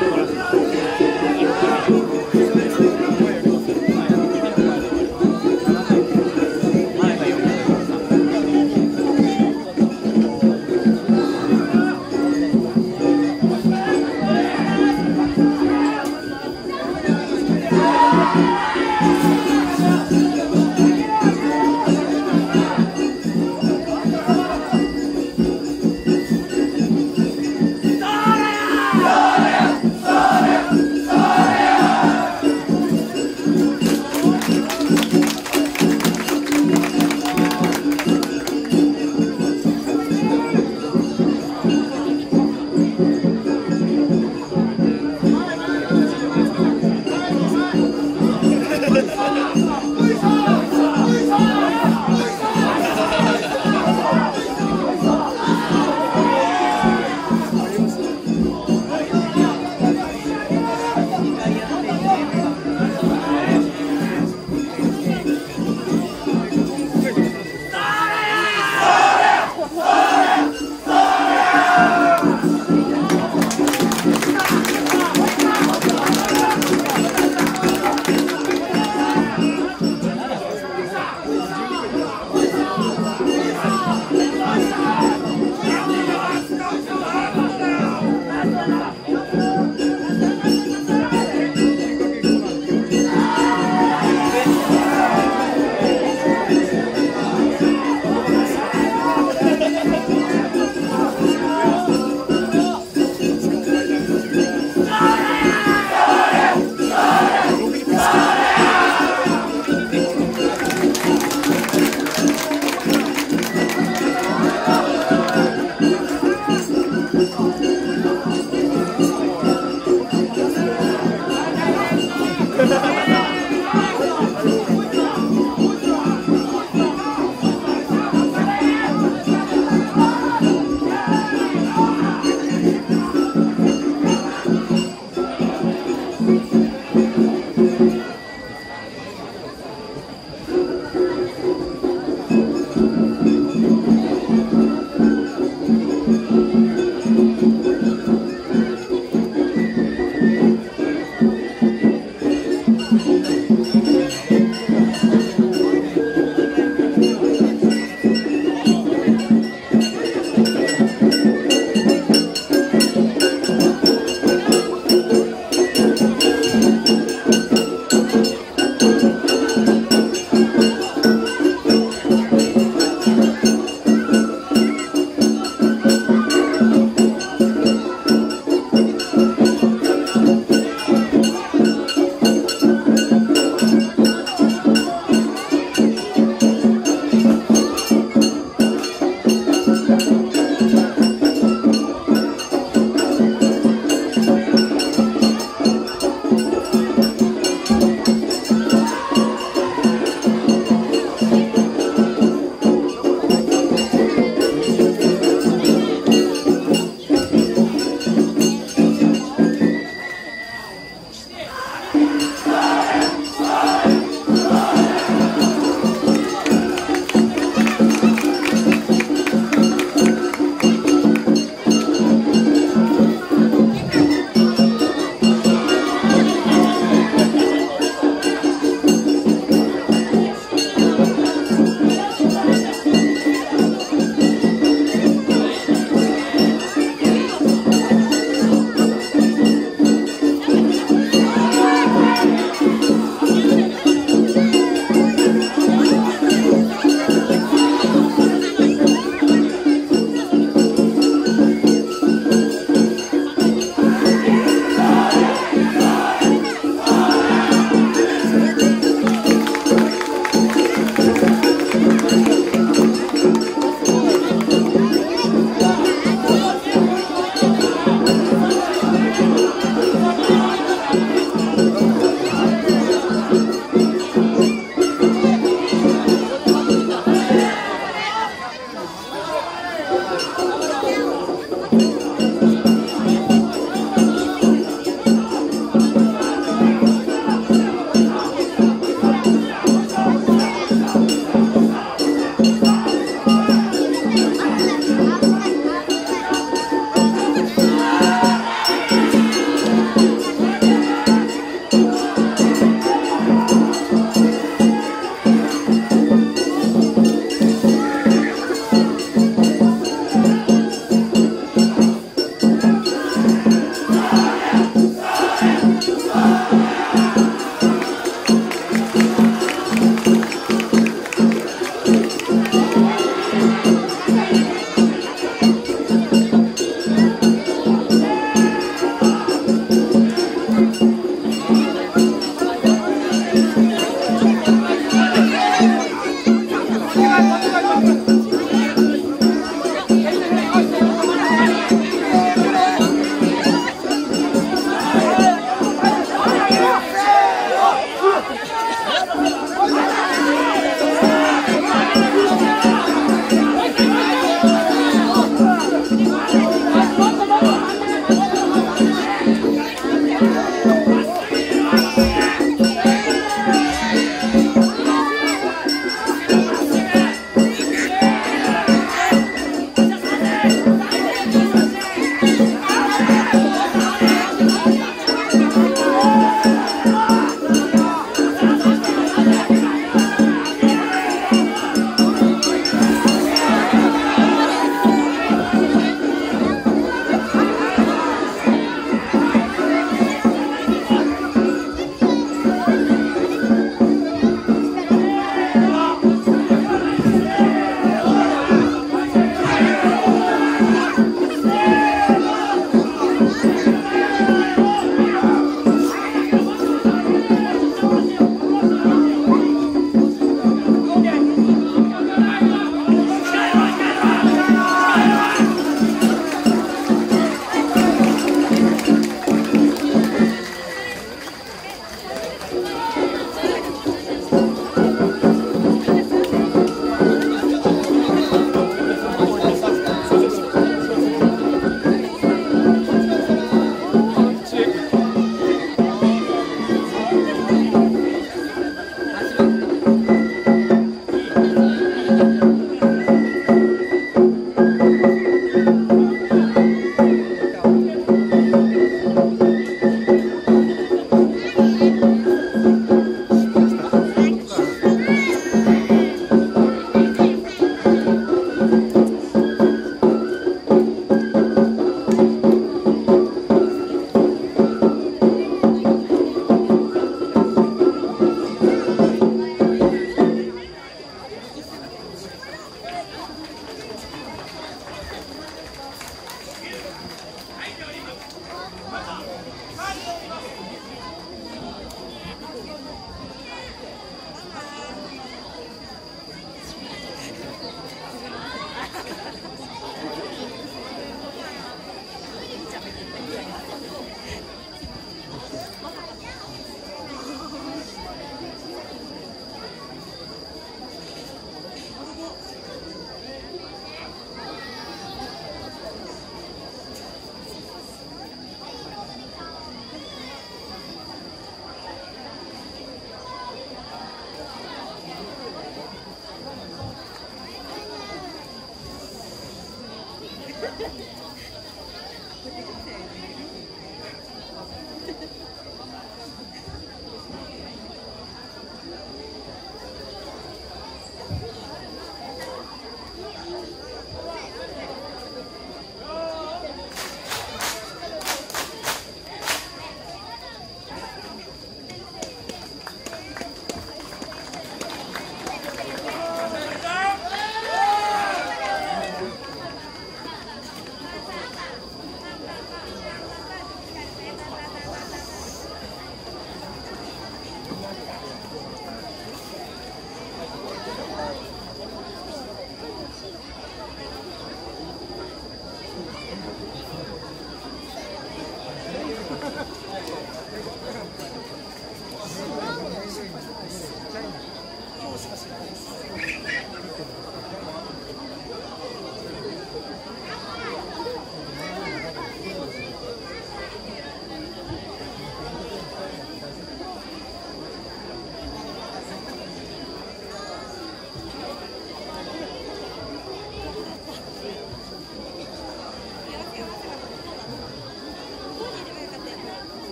Gloria, gloria.